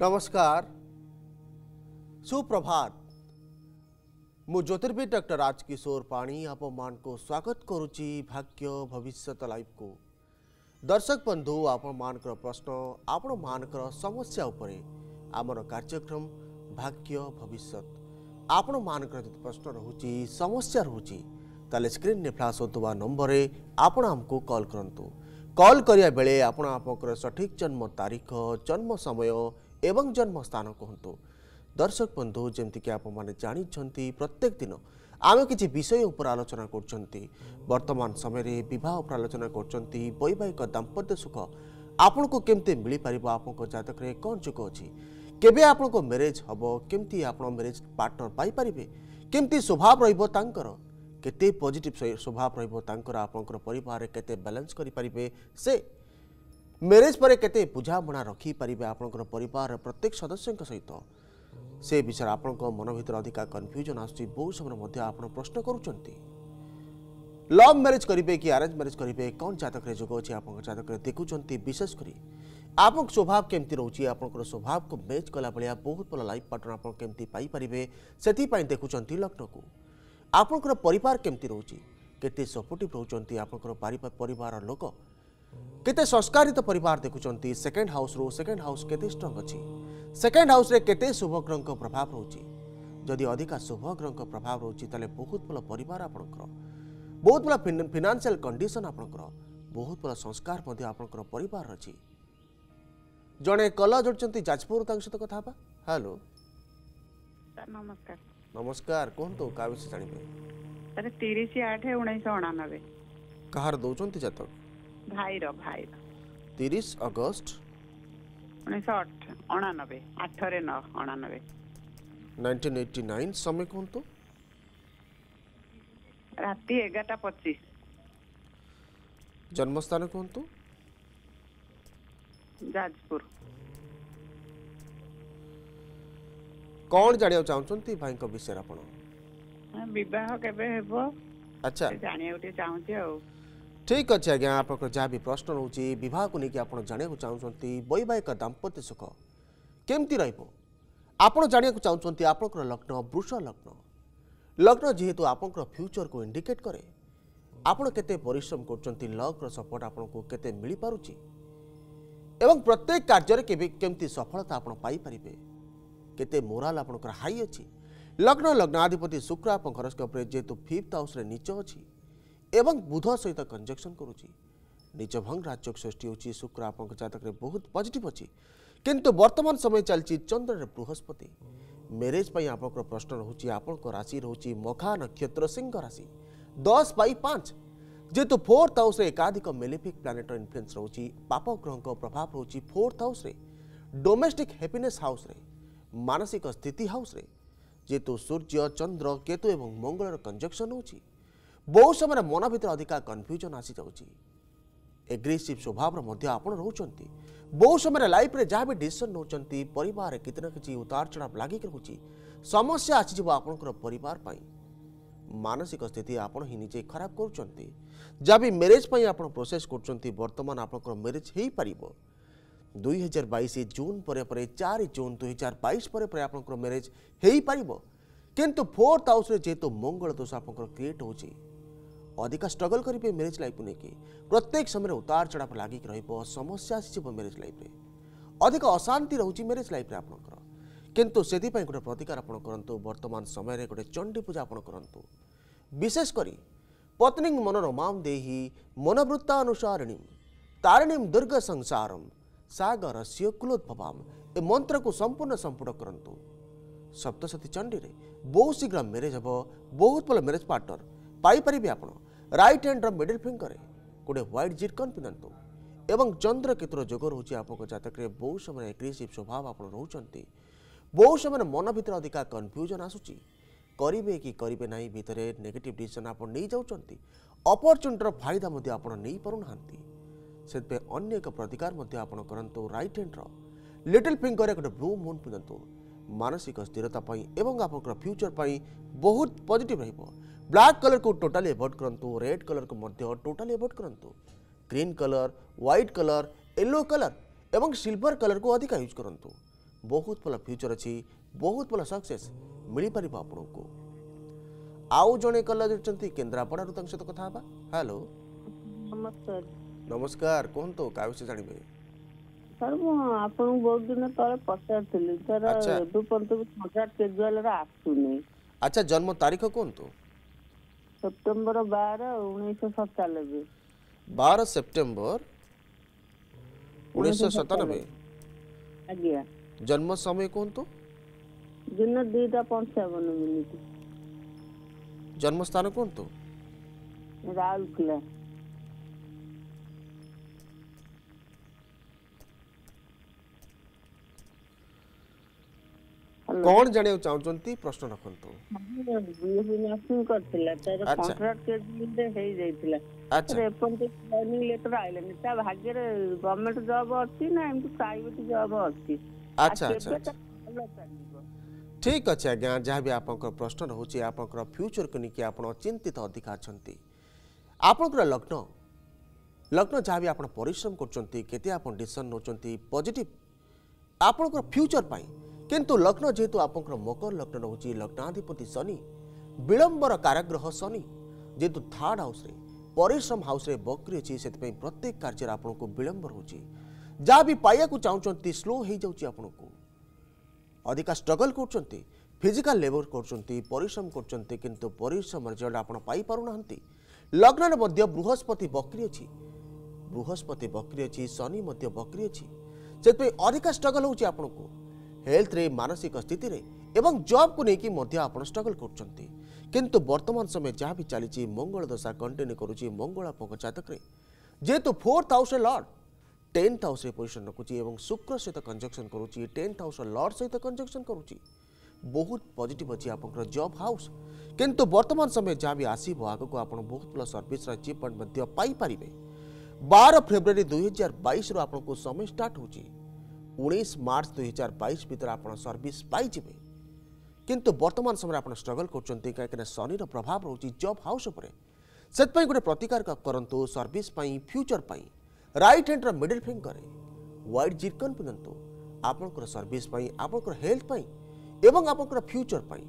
नमस्कार, सुप्रभात। मु ज्योतिर्विद डॉक्टर राजकिशोर पाणी आपण को स्वागत करुच्ची भाग्य भविष्यत लाइव को। दर्शक बंधु, आपण मानकर प्रश्न, आपण मानकर समस्या उपरे आमर कार्यक्रम भाग्य भविष्यत। आपण मानकर जो प्रश्न रहूची, समस्या रहूची, ताले स्क्रीन ने फ्लैश होतवा नंबर आपण हमको कॉल करंतु। कॉल करिया बेले आपण आपनकर सठिक जन्म तारीख, जन्म समय एवं जन्म स्थान कहतु। दर्शक बंधु, जमती कि आप माने जानी प्रत्येक दिन आम किसी विषय उपर आलोचना करतमान समय बहुत उपर आलोचना करवैवाहिक दाम्पत्य सुख आपण को केमती मिल पार, आप जतक कौन जुग अच्छी, केवे आपण को मैरिज हम, केमती आप मैरिज पार्टनर पाइपे, केमती स्वभाव रर के पॉजिटिव स्वभाव रर, आपंकर परिवार केते बैलेंस करें, से मैरिज पर केते बुझामणा रखिपारे आपंकर परिवार प्रत्येक सदस्य सहित, से विषय आपण मन भर अधिका कन्फ्यूजन आस समय आप प्रश्न करुँच, लव मैरिज करेंगे कि अरेंज मैरिज करेंगे, कौन जातक जुग अच्छी आप जातक देखुंट, विशेषकर आप स्वभाव केमती रोचे, आपंकर स्वभाव को मैच कला भाया बहुत भल लाइफ पार्टनर आपंपारे, से देखुं लग्न को आपणकर परिवार केमती रोचे, केते सपोर्टिव रोचंती, आपणकर परिवार लोक केते संस्कारित परिवार देखुंती, सेकेंड हाउस रो सेकेंड हाउस केते स्ट्रॉंग अछि, सेकेंड हाउस रे केते शुभ ग्रहक प्रभाव रोचे, जदि अधिका शुभ ग्रहक प्रभाव रोचे ताले बहुत भल परिवार आपणकर, बहुत भल फाइनेंशियल कंडीशन आपणकर, बहुत भल संस्कार मध्ये आपणकर परिवार अछि। जणे कला जोडचंती जाजपुर, तांक सहित कथा बा। हेलो सर, नमस्कार। नमस्कार, कौन तो का विषय जानी पे? अरे 30/8/1999 कहर दोचंती जातक भाई रो 30 अगस्त 1999 8/9 1989 समय कौन तो राती 11:25 जन्म स्थान कौन तो जाजपुर। कौन जानियो चाहुचंती भाई को विषय आपण विवाह केबे हेबो? अच्छा, जानियो उठे चाहुचे हो। ठीक अछि आज्ञा, आपन जा भी प्रश्न रहउची विवाह को लेके आपण जानियो चाहुचंती, वैवाहिक दाम्पत्य सुख केमती रहइबो आपण जानियो चाहुचंती, आपनकर लग्न वृष लग्न, लग्न जेहेतु आपनकर फ्यूचर को इंडिकेट करे, आपण केते परिश्रम करचंती, लग्न सपोर्ट आपण को केते मिलि पारुची एवं प्रत्येक कार्य रे केबे केमती सफलता आपण पाई परिबे, केते मोराल आपणकर हाई अच्छी। लग्न लग्नाधिपति शुक्र आप घरस्कोप्रे जेहेतु 5th हाउस नीच अच्छी एवं बुध सहित कंजक्शन करुच्ची, नीच भंग राजयोग सृष्टि होची, शुक्र आप जातक बहुत पॉजिटिव अच्छी, किंतु वर्तमान समय चलती चंद्र बृहस्पति। मैरिज पर आप प्रश्न रोचे, आपंकर राशि रोचे मघा नक्षत्र सिंह राशि 10/5 जेहेतु 4th हाउस एकाधिक मेलेफिक प्लानेटर इन्फ्लुएंस रोचे, पाप ग्रह प्रभाव रोचे 4th house, domestic happiness house, मानसिक स्थिति हाउस रे जेतु सूर्य चंद्र केतु एवं मंगल कंजक्शन होची, बहुत समय मन भर अधिका कन्फ्यूजन आसी जाउची, एग्रेसिव स्वभाव मध्य आपण रहउचंती, बहुत समय लाइफ रे जहाँ भी डिसीजन नउचंती परिवार रे कितना किछि उतार चढ़ाव लागिक रहउची, समस्या आसी जिवो आपनकर परिवार पाई, मानसिक स्थिति आपण ही निजे खराब करूचंती, जहाँ भी मैरिज पाई आपण प्रोसेस करूचंती, वर्तमान आपनकर मैरिज हेई पारिबो 2022 जून पर 4 जून 2022 पर आपंकर मैरिज हो पार, किंतु 4th हाउस जेहेतु मंगल दोष आप क्रिएट होची, अधिका स्ट्रगल करेंगे मैरिज लाइफ को लेकिन, प्रत्येक समय उतार चढ़ाव लागिक रहिबो, समस्या आसी मैरिज लाइफ रे, अधिक अशांति रहूची मैरिज लाइफ रे आपंकर, किंतु सेति पई गोटे प्रतिकार आपण करंतु, वर्तमान समय रे गोटे चंडी पूजा आपण करंतु, विशेष करी पत्नी मनोरमाम देहि मनोवृत्ता अनुसारिणी तारिणीम दुर्ग संसारम सागर सिय कुलोद्भवाम, ए मंत्र को संपूर्ण संपूर्ण करंतु। सप्तशती चंडी रे बहुत शीघ्र मैरिज हम, बहुत भल मैरिज पार्टनर पाइपरि आप, राइट हैंड रो मिडिल फिंगर रे गोटे व्हाइट जिटकन पिंधतु एवं चंद्र केतुर जोग रोचे, आप जातक बहुत समय एग्रेसिव स्वभाव आप रोचंती, बहुत समय मन भर अधिका कन्फ्यूजन आसूची, करेंगे कि करेंगे ना भितर नेगेटिव डिसीजन आप नहीं जाऊँगी, अपरच्युनिटर फायदा आप नहीं पारना, से अन्य एक प्रतिकार करूँ, रईट हैंड लिटिल फिंगर गोटे ब्लू मून पिंधतु, मानसिक स्थिरता एवं आप फ्यूचर पर बहुत पॉजिटिव रहिबो, ब्लैक कलर को टोटाली एवोड करूँ, रेड कलर को टोटाली एवोड करूँ, green colour, white colour, yellow colour एवं सिल्वर कलर को अधिक यूज करूँ, बहुत भल फ्यूचर अच्छी बहुत भल सक्सेस मिल पार आपन को। आउ जड़े कल जोड़ी केन्द्रापड़ सहित कथा। हेलो नमस्कार। नमस्कार कहतु क्या विषय जानवे? सर मु आपन बहुत दिन तले पचारथिली सर दु पंतु कॉन्ट्रैक्ट केजुअल रा आसुनी। अच्छा जन्म तारीख कहतु? सितंबर 12 1997। 12 सितंबर 1997। आज्ञा जन्म समय कहतु? दिन 2:55 मिनट। जन्म स्थान कहतु? राउरकेला। कौन जाने चाहते प्रश्न रखतु? नर्सिंग करथिला तर कॉन्ट्रैक्ट के दे हेई जाइथिला। अच्छा एपंत प्लानिंग लेटर आइलनि ता भाग्य रे गवर्नमेंट जॉब अछि ना एम प्राइवेट जॉब अछि। अच्छा अच्छा ठीक अछि आज्ञा। जहाँ भी आपनकर प्रश्न रहउछि आपनकर फ्यूचर के निकि आपन चिंतित अधिक छथि। आपनकर लग्न लग्न जहाँ भी आपन परिश्रम करछथि केते आपन डिसीजन नोछथि पॉजिटिव आपनकर फ्यूचर पाई। किंतु लग्न जेहेतु आप मकर लग्न रोचे लग्नाधिपति शनि विलंबर कारग्रह शनि जेहेतु थर्ड हाउस रे परिश्रम हाउस रे बकरी अच्छी से प्रत्येक कार्य आपन को विलंबर होची। जहाँ भी पाया चाहते स्लो हो जाऊँगी आपन को अधिका स्ट्रगल कर फिजिकाल लेबर करश्रम करश्रम रिजल्ट आपना। लग्न में बृहस्पति बकरी अच्छी शनि बकरी अच्छी से अधिका स्ट्रगल हो हेल्थ रे मानसिक स्थिति रे एवं जॉब को लेकिन स्ट्रगल करते। वर्तमान समय जहाँ भी चली मंगल दशा कंटिन्यू करुच्ची मंगल आप जातक रे जेहेतु 4th house lord 10th house position रखुची और शुक्र सहित कंजक्शन करुच्ची 10th हाउस लॉर्ड सहित कंजक्शन करुच्ची बहुत पॉजिटिव अच्छी आप जॉब हाउस। किंतु वर्तमान समय जहाँ भी आसब आगक आप बहुत भल सर्विस अचीवमेंट पाइपर। 12 फेब्रुआरी 2022 आपको समय स्टार्ट हो 19 मार्च 2022 भर आप सर्विस पाई। किंतु वर्तमान समय आप स्ट्रगल कर शनि प्रभाव रोचे जॉब हाउस से गोटे प्रतिकार करूँ सर्विस फ्यूचर पर right hand middle finger white zircon पिंधतु आपंकर सर्विस आपंकर हेल्थ एवं आपंकर फ्यूचर पर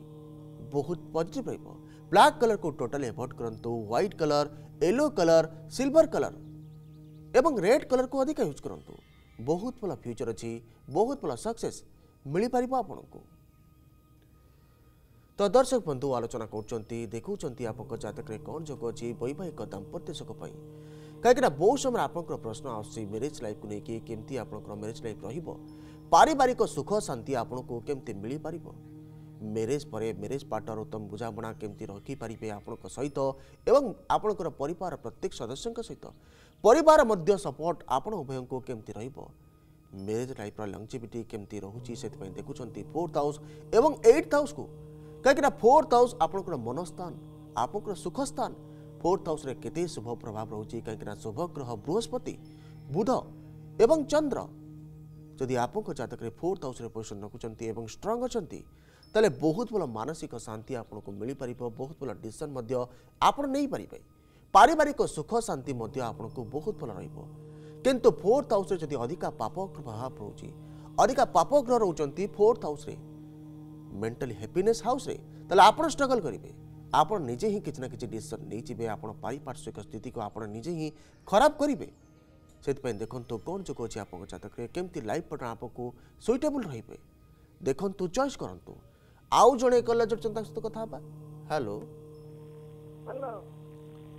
बहुत पॉजिटिव रहिबो। ब्लैक कलर को टोटल एवॉइड करूँ white colour yellow colour silver colour एवं रेड कलर को अधिक यूज करूँ बहुत भल फ्यूचर अच्छी बहुत भल सक्सेस मिल पार आपन को। तो दर्शक बंधु आलोचना कर देखुं आपंक जातक कौन जोग अच्छी वैवाहिक दाम्पत्य सुख पाई कहीं बहुत समय आपंकर प्रश्न आसूँ मेरेज लाइफ को लेकिन केमती आपंकर मेरेज लाइफ रहिबो पारिवारिक सुख शांति आपन को केमती मिल पार मेरेज पर मेरेज पार्टनर उत्तम बुझामणा केमती रखिपारे आपंक सहित एवं आपंकर परिवार प्रत्येक सदस्यों सहित परिवार मध्य सपोर्ट आपण उभय को केमती रहिबो मेरेज लाइफ लंगजिविटी केमती रहूची से देखुछंती 4th हाउस एवं 8th हाउस को कहीं 4th हाउस आपनकर मनस्थान आपनकर सुख स्थान 4th हाउस रे केते शुभ प्रभाव रहूची कहीं शुभ ग्रह बृहस्पति बुध एवं चंद्र जदि आपको जातक 4th हाउस रे पोजिशन रखुचंती एवं स्ट्रांग अछंती तले बहुत भल मानसिक शांति आपन को मिल पार बहुत भल डिसीजन मध्य आपण नहीं पारिबे पारिवारिक सुख शांति आपन को बहुत भल रहिबो। किंतु 4th हाउस जदि अधिका पाप प्रभाव रोची अधिका पाप ग्रह रोचंती 4th house mentally happiness house रे तले आपन स्ट्रगल करिवे आपन निजे ही किछना किछ डिसीजन नै जिवे आपन पारिपार्श्विक स्थिति को आपन निजे ही खराब करिवे सेत पे देखंतु कोन जोग अछि आपन जातक रे केमती लाइफ पार्टनर आपको सुइटेबल रहिबे देखंतु चॉइस करंतु। आउ जणे कल जोचंता सहित कथा बा। हेलो हेलो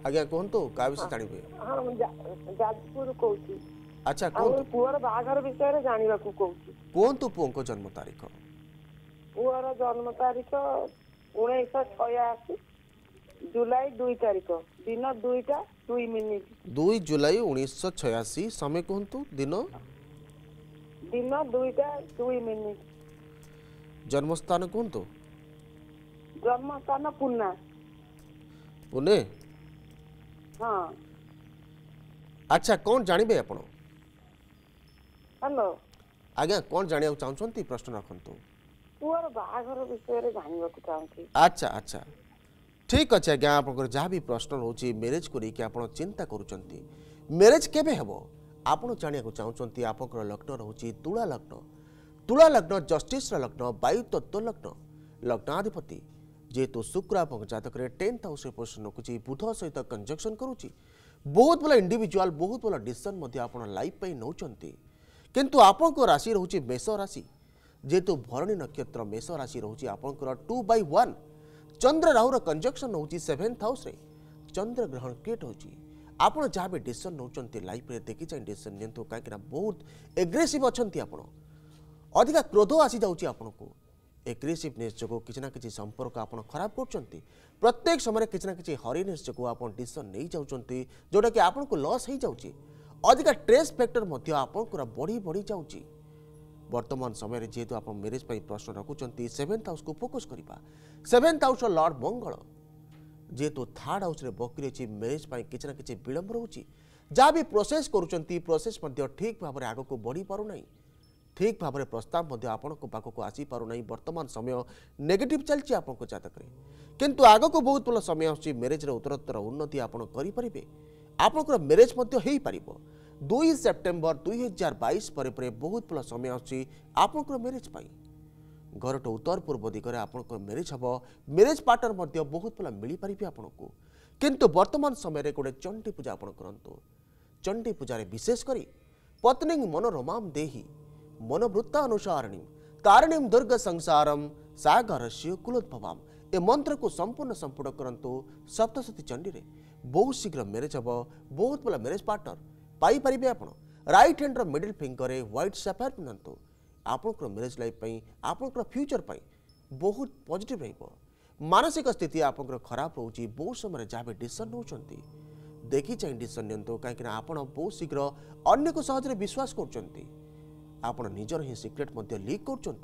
आज्ञा कौन तो का विषय जानिबे? हां जाजपुर कोउची। अच्छा कौन तो पुअर बाघर विषय रे जानिबा को कोउची। कौन तो पुओ को जन्म तारीख? पुअर जन्म तारीख 1986 जुलाई 2 तारीख दिन 2:02 मिनिट 2 जुलाई 1986 समय कौन तो दिन दिन 2:02 मिनिट जन्म स्थान कौन तो? जन्म स्थान पुणे। पुणे हाँ। अच्छा कौन जानिबे आपण? हेलो आज्ञा कौन जानिया चाहछंती प्रश्न रखंतु? पुअर बाघर विषय रे जानिबा को चाहंती। अच्छा अच्छा ठीक अछि आज्ञा। आपन जहाँ भी प्रश्न होची मैरिज को लेके आपण चिंता करूचंती मैरिज केबे हेबो आपण जानिया को चाहछंती आपन लग्न रहउची तुला लग्न तुला लग्न जस्टिस लग्न वायु तत्व लग्न लग्नाधिपति जेहेतु शुक्र आपको जातक रे 10th हाउस पोजिशन रखुच्छी बुध सहित कंजक्शन करुच्ची बहुत भला इंडिविजुअल बहुत भला डिसीजन आप लाइफ नौ किंतु आपको राशि रहुची मेष राशि जेहेतु भरणी नक्षत्र मेष राशि रहुची आपंकर 2/1 चंद्र राहु कंजक्शन होची 7th हाउस रे चंद्र ग्रहण क्रिएट होची आपण जहाँ भी डिसीजन नौचंती लाइफ रे देखि चाहि डिसीजन नियंतु काकि ना बहुत एग्रेसिव अछंती आपण अधिका क्रोध आसी जाउची आपनको एग्रेसिवनेस जको किछना किछि संपर्क आपण खराब करचंती प्रत्येक समय किछना किछि हरिनेस जको आपण डिसीजन नै जाउचंती जोटा कि आपनको लॉस हे जाउची अधिका स्ट्रेस फैक्टर मध्य आपनकर बढी बढी जाउची वर्तमान समय जेहेतु आप मेरेज पर प्रश्न रखुंट 7th हाउस को फोकस करवा 7th हाउस लॉर्ड मंगल जेहेतु 3rd हाउस बकरी अच्छी मेरेज पर किछना किछि विलंब रोची जहाँ भी प्रोसेस करुँच प्रोसेस ठीक भाव में आग को बढ़ी पारना ठीक भाव में प्रस्ताव आपण पाखक आसीपारना वर्तमान समय नेगेटिव चलती आपको जतक किंतु आग को बहुत भल समय आसूँ मेरेज उत्तरोत्तर उन्नति आपरे आपंकर मेरेज हो पार 2 सेप्टेम्बर 2022 पर बहुत भल समय आसी आपंकर मेरेज घर तो उत्तर पूर्व दिगरे आपंकर मेरेज हम मेरेज पार्टनर बहुत भल मिल पारे आपको किंतु वर्तमान समय गोटे चंडी पूजा आप करूँ चंडी पूजा विशेषकर पत्नी मनोरमाम देहि मनोवृत्ता अनुसारिणी तारिणीम दुर्ग संसारम सागरस्य कुलोद्भवाम ए मंत्र को संपूर्ण संपूर्ण करूँ सप्तशती चंडी में बहुत शीघ्र मेरेज हम बहुत भल मेरेज पार्टनर पाई पारे आप right hand middle finger white sapphire पिंधतु आपंकर मेरेज लाइफ आपंकर फ्यूचर पर बहुत पॉजिटिव मानसिक स्थिति आपंकर खराब रोचे बहुत समय जहाँ भी डिसीजन नौकरी देखि चाहे डिसीजन नियंतु कहीं आप बहुत शीघ्र अन्न को सहज विश्वास कर निजर ही सिक्रेट लीक कर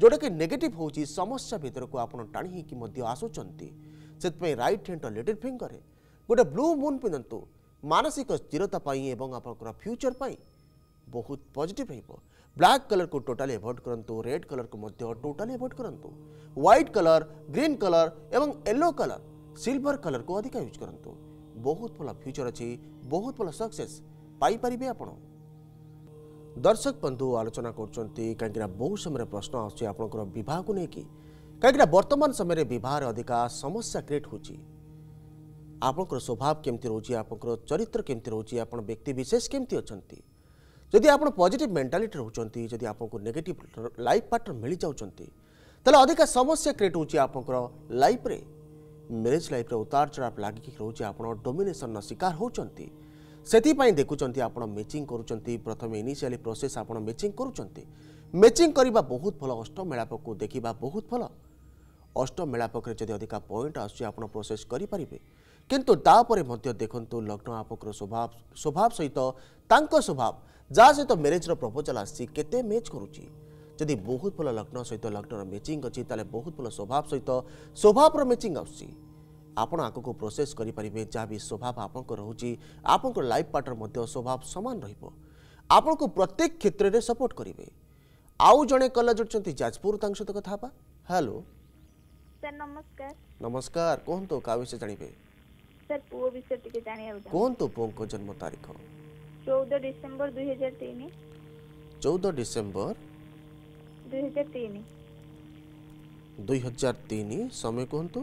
जोटा कि नेगेटिव हो समस्या भितर को आप टाणी आसुँच राइट हैंड लिटिल फिंगर गोटे ब्लू मून पिंधतु मानसिक स्थिरता एवं आप फ्यूचर पर बहुत पॉजिटिव हो ब्लैक कलर को टोटाली अवॉइड करंतु रेड कलर को मध्य टोटाली अवॉइड करंतु व्हाइट कलर ग्रीन कलर एवं येलो कलर सिल्वर कलर को अधिक यूज करंतु बहुत भल फ्यूचर अच्छी बहुत भल सक्सेस पाई परिबे आपण दर्शक बंधु आलोचना करछंती कांकरा बहुत समय प्रश्न आछी आपनकर विवाह को नेकी कांकरा वर्तमान समय रे विवाह रे अधिका समस्या क्रिएट होची आपनकर स्वभाव केमती रोची आपनकर चरित्र केमती रोची आपन व्यक्ति विशेष केमती अछंती जदि आप पॉजिटिव मेंटालिटी रोचंती जदि आपको नेगेटिव लाइफ पार्टनर मिल जाउचंती तले अधिका समस्या क्रिएट होची आपनकर लाइफ रे मैरिज लाइफ रे उतार चढ़ाव लागिक रोची आप डोमिनेशन शिकार होचंती सेति पई देखुचंती आप मैचिंग करुचंती प्रथम इनिशियली प्रोसेस आप मैचिंग करुचंती मैचिंग करबा बहुत भल अष्ट मेलाप को देखा बहुत भल अष्ट मेलापक जदि अधिका पॉइंट आसुची आप प्रोसेस करि परिबे किंतु तापरे मध्य देखंतु लग्न आपकर स्वभाव स्वभाव सहित तांको स्वभाव जहाँ सहित मेरेजर प्रपोजाल आसी केते मैच करुची जदि बहुत भल लग्न सहित लग्नर मैचिंग अच्छी ताले बहुत भल स्वभाव सहित स्वभावर मैचिंग आसी आपण आगको प्रोसेस करें जहाँ भी स्वभाव आपंकर रोची आपंकर लाइफ पार्टनर स्वभाव सामान रहिबो आपंको प्रत्येक क्षेत्र में सपोर्ट करेंगे आउ जड़े कल जोड़ी जाजपुर सहित कथा बा हेलो सर नमस्कार नमस्कार कहतु का विषय जानवे सर पुओ विषय टिके जानिया कहतु पुओ जन्म तारीख 14 डिसेंबर 2003 14 डिसेंबर 2003 समय कहतु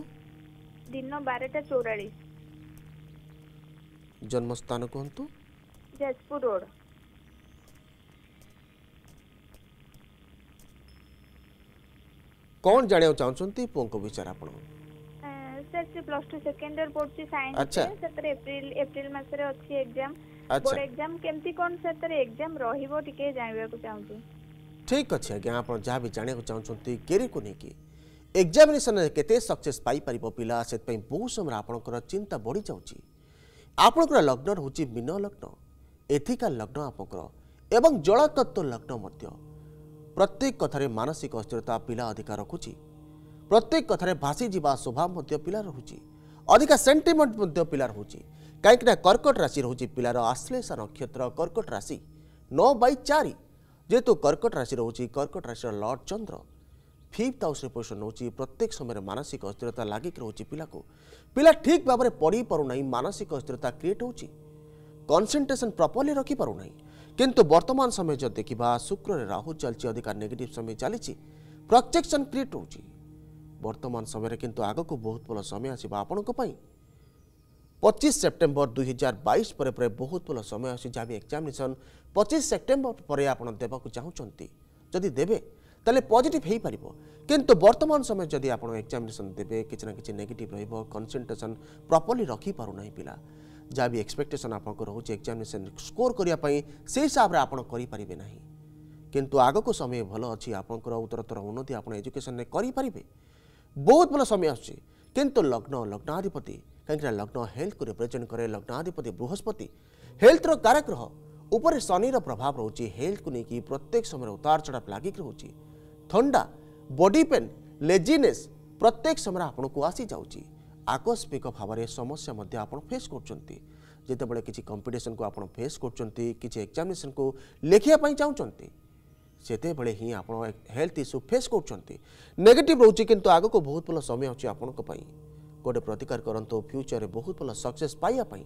दिन 12:44 जन्म स्थान कहतु जाजपुर रोड कौन जानिया चाहछंती पुओ को विचार आपण सर से प्लस 2 सेकेंड ईयर पढ़ची साइंस अच्छा सर अप्रैल मास रे अछि एग्जाम बोर्ड एग्जाम केमती कोन सर तर एग्जाम रहिबो टिके जानबा को चाहूची ठीक अछि आगे आपण जा भी जाने को चाहूछंती केरी को नै कि एग्जामिनेशन रे केते सक्सेस पाई परिबो पिला सेत पई बहुत समय आपनकर चिंता बढी जाउची आपनकर लग्न होची मीन लग्न एथिका लग्न आपनकर एवं जल तत्व लग्न मध्य प्रत्येक कथारे मानसिक अस्थिरता पिला अधिकार रखुची प्रत्येक कथारे भासी जीवा स्वभाव मध्य पिला रहुची अधिका सेंटीमेंट मध्य पिला रहुची कहीं कर्कट राशि रोचे पिलार आश्लेषा नक्षत्र कर्कट राशि 9/4 जेहेतु कर्कट राशि रोचे कर्कट राशि लॉर्ड चंद्र 5th हाउस पोजिशन होची प्रत्येक समय मानसिक अस्थिरता लागिक रोचे पिला को पिला ठीक भाव में पढ़ी पारना मानसिक अस्थिरता क्रिएट होची कंसंट्रेशन प्रॉपर्ली रखी पारना किंतु वर्तमान समय जब देखा शुक्र रे राहु चलती अधिका नेगेटिव समय चली प्रोटेक्शन क्रिएट होची वर्तमान समय किंतु आग को बहुत भल समय आसो आपण 25 सेप्टेम्बर 2022 पर बहुत भल समय आसा भी एक्जामिनेसन 25 सेप्टेम्बर पर आपड़ देवाक चाहते जदि देवे ताले पॉजिटिव हो पार किंतु वर्तमान समय जदि आप एक्जामिनेसन देवे किसी ना कि नेगेटिव रनसेंट्रेसन प्रॉपर्ली रखी पारना पिला जहाँ भी एक्सपेक्टेसन आपको रोचे एक्जामिनेसन स्कोर करने से हिसाब से आपारे ना किंतु आग को समय भल अच्छी आपंकर उत्तरतर उन्नति आप एजुकेशन करें बहुत भल समय आस लग्न लग्नाधिपति कहीं लग्न हेल्थ को रिप्रेजेंट करे लग्नाधिपति बृहस्पति हेल्थर कारक रह ऊपर शनि प्रभाव रोचे हेल्थ को लेकिन प्रत्येक समय उतार चढ़ा लगिक रोचे ठंडा बॉडी पेन लेजीनेस प्रत्येक समय आपको आसी जाऊँगी आकस्मिक भाव में समस्या आप फेस करते किसी कंपिटिशन को आप फेस करते किसी एग्जामिनेशन को लेखापी चाहते सेते बड़े ही आप हेल्थ इश्यू फेस करते नेगेटिव रोचे किंतु आग को बहुत भल समय अच्छे आपण गोटे प्रतिकार करते फ्यूचर में बहुत भल सक्सेस पाइबापी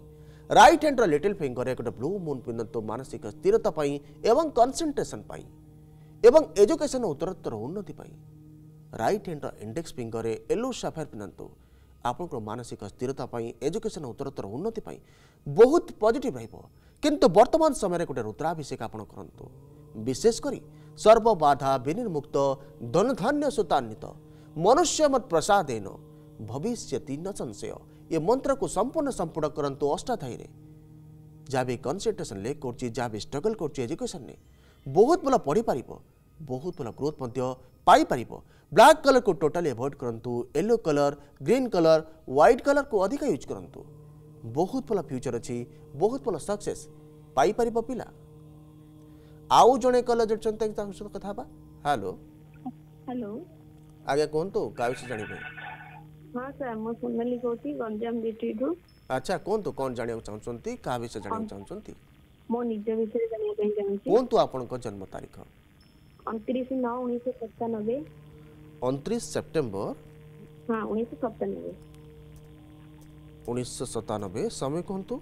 राइट हैंड लिटिल फिंगर एक ब्लू मून पिंधतु मानसिक स्थिरता एवं कंसंट्रेशन एवं एजुकेशन उत्तरोत्तर उन्नति right hand index finger yellow sapphire पिंधतु आपंकर मानसिक स्थिरता एजुकेशन उत्तरोत्तर उन्नति बहुत पॉजिटिव रहिबो वर्तमान समय गोटे रुद्राभिषेक आपण करंतु विशेषकर सर्व बाधा विनिर्मुक्त धनधान्य सुतान्वित मनुष्य मत प्रसादेन भविष्यति न संशय ये मंत्र को संपूर्ण संपूर्ण करंतु अष्टाध्यायी रे जहाँ भी कंसंट्रेसन ले कर जहाँ भी स्ट्रगल कर एजुकेशन ने बहुत भल पढ़ी पार बहुत भल ग्रोथ पाई पार ब्लैक कलर को टोटाली एवॉइड करंतु yellow colour green colour white colour को अधिक यूज करंतु बहुत भल फ्यूचर अच्छी बहुत भल सक्सेस पाई पार पिला आउ जड़े कलर जोड़ कथा हेलो हेलो आगे कहतु का जानवे हां सर मो सोनाली कोटी गंजाम डिस्ट्रिक्ट अच्छा कोन तो कोन जानियो चाहचंती का विषय जानियो चाहचंती मो निज विषय जानियो कहि जानथि कोन तो आपन को जन्म तारीख 29/9/1997 29 सेप्टेम्बर हां 1997 समय कोन तो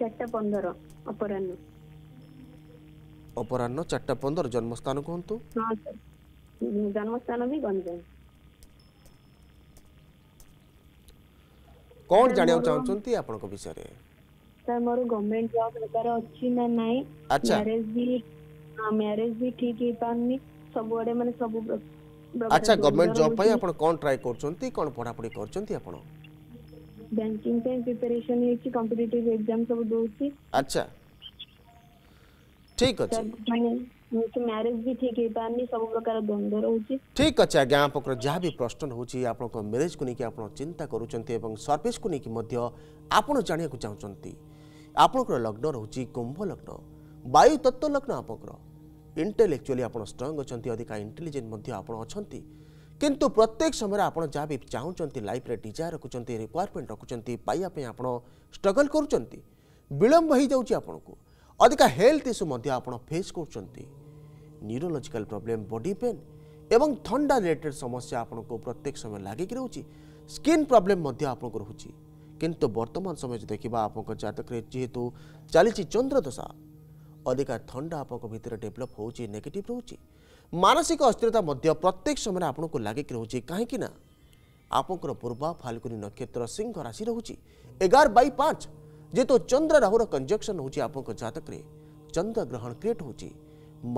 4:15 अपराह्न 4:15 जन्म स्थान कोन तो हां सर जन्म स्थान भी गंजाम कौन जानियो चाहचंती आपन को विषय रे सर मोर गवर्नमेंट जॉब लेकर अछि ना नाही अच्छा मैरिज भी ठीक ही पानी सब बड़े माने सब अच्छा गवर्नमेंट जॉब पई आपन कोन ट्राई करचंती कोन पढा पढी करचंती आपन बैंकिंग पे प्रिपरेशन हे छि कॉम्पिटिटिव एग्जाम सब दोछि अच्छा ठीक अछि मोर मैरिज भी ठीक ही पानी सब प्रकार द्वंद्व रहउछि ठीक अछि आज्ञा आपकर जहां भी प्रश्न होछि आपन को मैरिज को नेकी आपन चिंता करूचंती एवं सर्विस को नेकी मध्य आपन जाने को चाहचंती आपन को लग्न रहउछि कुंभ लग्न वायु तत्व लग्न आपकर इंटेलेक्चुअली आपन स्ट्रांग अछंती अधिक इंटेलिजेंट मध्य आपन अछंती किंतु प्रत्येक समय आपन जहां भी चाहचंती लाइफ रे डिजायर रखुचंती रिक्वायरमेंट रखुचंती पाइया पे आपन स्ट्रगल करूचंती विलंब हो जाउछि आपन को अधिका हेल्थ इश्यू मध्य आपन फेस करूचंती न्यूरोलॉजिकल प्रॉब्लम बॉडी पेन एवं ठंडा रिलेटेड समस्या आपन को प्रत्येक समय लागिक रहउची स्किन प्रॉब्लम मध्य आपन को रहउची किंतु वर्तमान समय देखिबा आपन जातक रे जेतु चली चंद्र दशा अधिका ठंडा आपन भितर डेवलप होउची नेगेटिव रहउची मानसिक अस्थिरता मध्य प्रत्येक समय आपन को लागिक रहउची काहे कि ना आपन पूर्वा फाल्गुनी नक्षत्र सिंह राशि रहउची 11/5 जेतो चंद्र राहुर कंजक्शन होउची आपन जातक रे चंद्र ग्रहण क्रिएट होउची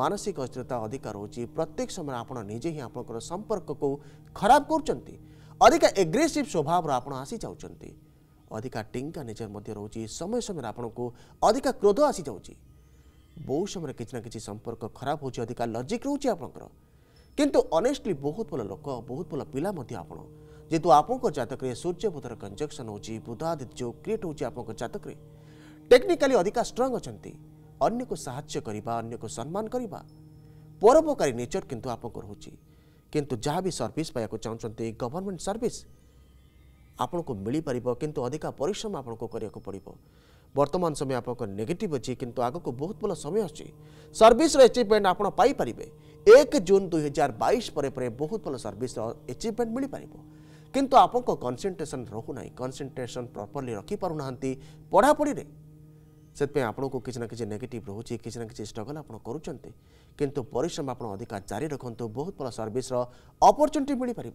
मानसिक अस्थिरता अधिकार होउची प्रत्येक समय आपण निजे ही आपन संपर्क को खराब करूचंती अधिक एग्रेसिव स्वभाव रा आपण आसी जाउचंती अधिक टिंका नेचर मध्ये रहउची समय समय आपण को अधिक क्रोध आसी जाउची बहु समय किछ ना किछ संपर्क खराब होउची अधिक लॉजिक रहउची आपनकर किंतु ऑनेस्टली बहुत भल लोक बहुत भल पिला मध्ये आपण जेतु आपको जातक रे सूर्य बुधर कंजक्शन होची बुधादित्य क्रिएट होची आपको जातक रे टेक्निकली अधिका स्ट्रांग अछंती अन्य को सहायता करिबा अन्य को सम्मान करिबा परोपकारी नेचर किंतु आपको होची किंतु जहाँ भी सर्विस पाया को चाहते गवर्नमेंट सर्विस आपको मिल पारिबो किंतु अधिका परिश्रम आपको करियाको पड़िबो वर्तमान समय आपको नेगेटिव अछि किंतु आग को बहुत भल समय अछि सर्विस रे अचीवमेंट आपण पाई परिबे 1 जून 2022 पर बहुत भल सर्विस रो अचीवमेंट मिल पारिबो किंतु आपको कंसंट्रेशन रहू ना कंसंट्रेशन प्रॉपर्ली रखी पारना पढ़ापढ़ी से आपन को किसी ना किसी नेगेटिव रोचे किसी ना किसी स्ट्रगल आप करुँच कितु परिश्रम आप अधिका जारी रखु बहुत भल सर्विस अपरच्युनिटी मिल पार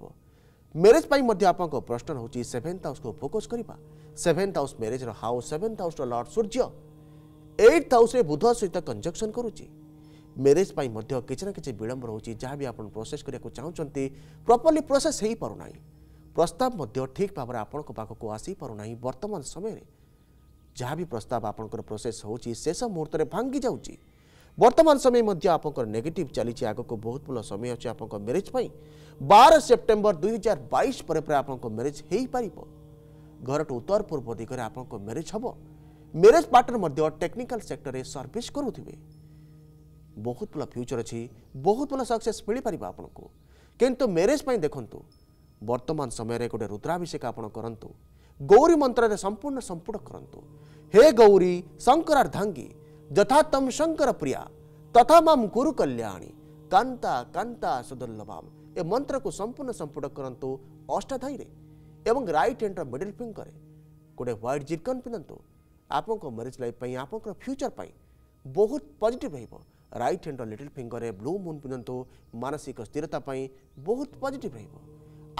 मैरेज पर प्रश्न हूँ सेभेन्थ हाउस को फोकस करवा seventh house marriage house seventh house lord सूर्य एट्थ हाउस बुध सहित कंजक्शन करुच्ची मैरेज पर किसी ना किसी विलंब रोचे जहाँ भी आप प्रोसेस करने चाहते प्रॉपर्ली प्रोसेस हो पारना प्रस्ताव ठीक भाव में आपण पाखक आसी पारना वर्तमान समय में जहाँ भी प्रस्ताव आपण प्रोसेस हो शेष मुहूर्त में भांगी जाऊँगी वर्तमान समय आपंकर नेगेटिव चली आग को बहुत भल समय अच्छे आप मैरिज 12 सेप्टेम्बर 2022 पर आप मैरिज हो पार घर उत्तर पूर्व दिगरे आप मैरिज हम मैरिज पार्टनर टेक्निकल सेक्टर में सर्विस करुवे बहुत भल फ्यूचर अच्छी बहुत भल सक्सेस मिल पार आपन को किंतु मैरिज पर देखु वर्तमान समय गोटे रुद्राभिषेक आप करूँ गौरी मंत्र संपूर्ण संपूर्ण करूँ हे गौरी शंकरार्धांगी यथातम शंकर प्रिया तथा माम गुरु कल्याणी कांता कांता सुदुर्लभाम ए मंत्र को संपूर्ण संपूर्ण करूँ अष्टाधाई एवं राइट हैंड मिडिल फिंगर गोटे व्हाइट जिरकन पिंधतु आपको मैरिज लाइफ आप फ्यूचर पर बहुत positive right hand little finger blue moon पिंधतु मानसिक स्थिरता बहुत पॉजिटिव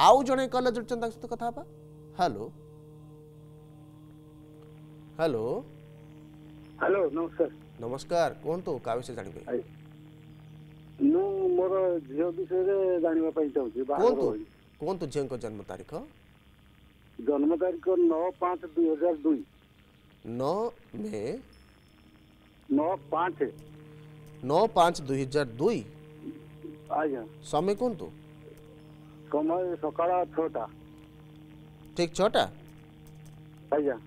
आउ जड़े कलर जोड़ सहित कथा हेलो हेलो हेलो नमस्कार नमस्कार कहतु क्या विषय जानवे मोर झील विषय जानवा कहतु झील जन्म तारीख 9/5/2002 9/5/2002 आज्ञा समय कहतु समय सकाळ 6टा ठीक 6टा आज्ञा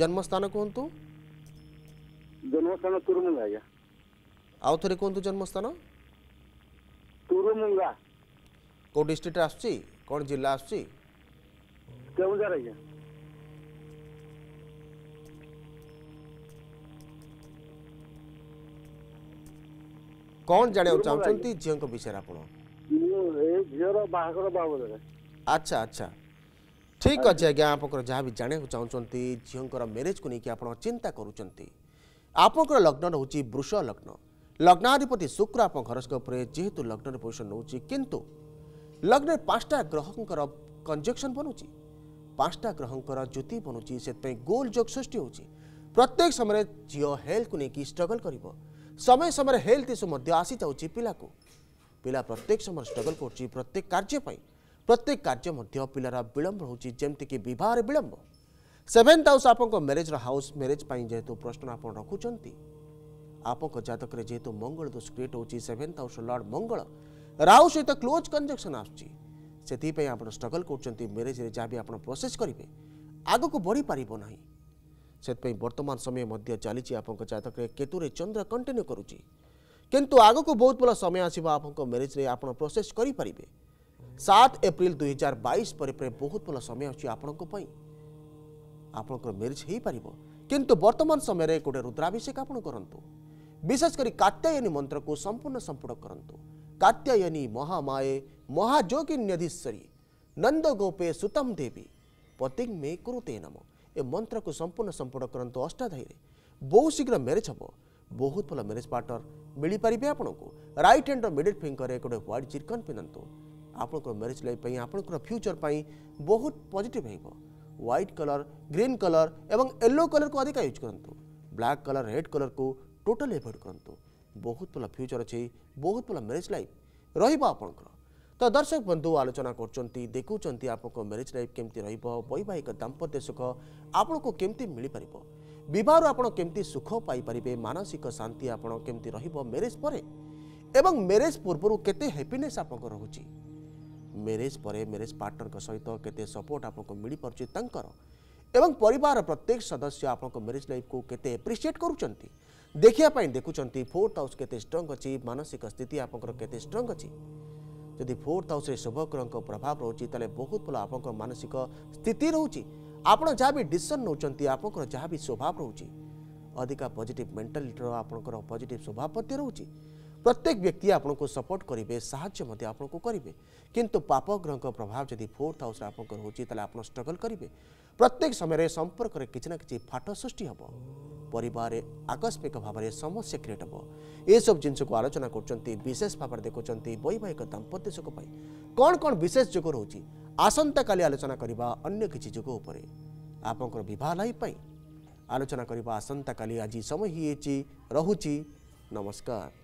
जन्मस्थान कहतु जन्मस्थान तुरुमुंगा या आउ थरे कोन तो जन्मस्थान तुरुमुंगा को डिस्ट्रिक्ट आछी कोन जिल्ला आछी केउंझर या कोन जाने चाहछंती जियो को विषय आपण ए जियोर बाहागर बाबदरे अच्छा अच्छा ठीक अछि आज्ञा आपकर जहा भी जाने को चाहछंती जियो को मैरिज को नेकी आपण चिंता करूछंती आपंकर लग्न रोचे वृष लग्न लग्नाधिपति शुक्र आप हरोस्कोप जेहेतु लग्न पोजिशन नौची किंतु लग्न 5टा ग्रहंकर कंजक्शन बनुची 5टा ग्रहंकर ज्योति बनुची से गोल जोग सृष्टि होची प्रत्येक समय झील हेल्थ को लेकिन स्ट्रगल कर समय समय हेल्थ इश्यू आसी जाऊँगी पिलाको पिला प्रत्येक समय स्ट्रगल कर प्रत्येक कार्यपाई प्रत्येक कार्य पिलार विलंब होची जेमती कि विवाह विलंब सेभेन्थ हाउस आपको मैरिज हाउस मैरिज जेहेतु प्रश्न आप रखुंट आपको जतक जेहेतु मंगल दोष क्रिएट होची सेभेन्थ हाउस लॉर्ड मंगल राहु सहित क्लोज कंजक्शन आसपाई आप स्ट्रगल कर मैरिज जहाँ भी आप प्रोसेस करेंगे आग को बढ़ी पार ना से वर्तमान समय चली आप जतक केतुरे चंद्र कंटिन्यू करुच्ची किंतु आग को बहुत भल समय आसो मैरिज आप प्रोसेस करें 7 एप्रिल 2022 पर बहुत भल समय अच्छी आपंपाई आपंकर मैरिज हो पार किंतु वर्तमान समय गोटे रुद्राभिषेक आप करूँ विशेषकर कात्यायनी मंत्र को संपूर्ण संपूर्ण करूँ कात्यायनी महामाये महाजोगी न्याधीश्वरी नंद गोपे सुतम देवी पति में कुरुते नम ए मंत्र को संपूर्ण संपूर्ण करूँ अष्टाधाई बहुत शीघ्र मैरिज हम बहुत भल मैरिज पार्टनर मिल पारे आपको राइट हैंड मिडिल फिंगर गोटे व्हाइट जिरकन पिंधतु आपंकर मैरिज लाइफ आपंकर फ्यूचर पर बहुत पॉजिटिव हो व्हाइट कलर ग्रीन कलर एवं येलो कलर को अधिक यूज करूँ ब्लैक कलर रेड कलर को टोटल एवोड करूँ बहुत भल फ्यूचर अच्छे बहुत भल मैरिज लाइफ रहा तो दर्शक बंधु आलोचना करुँच आपको मैरिज लाइफ केमती वैवाहिक दाम्पत्य सुख आपन को केमती मिल पार बहर आपड़ केमती सुख पाइपर मानसिक शांति आपड़ केमती मैरिज पर एवं मैरिज पूर्व केते हैप्पीनेस आप रोचे मैरिज पर मैरिज पार्टनर सहित केते सपोर्ट आपको मिल पार्टी एवं परिवार प्रत्येक सदस्य आपको मैरिज लाइफ को केते एप्रिशिएट करुँच देखापी देखुंट फोर्थ हाउस केते स्ट्रंग अच्छी मानसिक स्थिति आपंकर केते स्ट्रंग अच्छी जदि फोर्थ हाउस शुभ ग्रह प्रभाव रोचे तेल बहुत भल आप मानसिक स्थिति रोचे आप जहाँ भी डिसीजन नौकर आपंकर जहाँ भी स्वभाव रोचे अधिका पॉजिटिव मेंटालिटी आपंकर पॉजिटिव स्वभाव रोचे प्रत्येक व्यक्ति आपको सपोर्ट करेंगे साहय आपको करेंगे किंतु पाप ग्रह प्रभाव यदि फोर्थ हाउस आपको रोचे तेल आप स्ट्रगल करेंगे प्रत्येक समय संपर्क किसी ना कि फाट सृष्टि हम परिवार आकस्मिक भाव में समस्या क्रिएट हम। ये सब जिनस को आलोचना कर विशेष भाव में देखुं वैवाहिक दाम्पत्य सुख कौन कौन विशेष जोग रोच आसंता काली आलोचना करवा अन्य किसी जोग उपर आपंकर बहुत लाइफ आलोचना करवा आसंता काली। आज समय ही रोची। नमस्कार।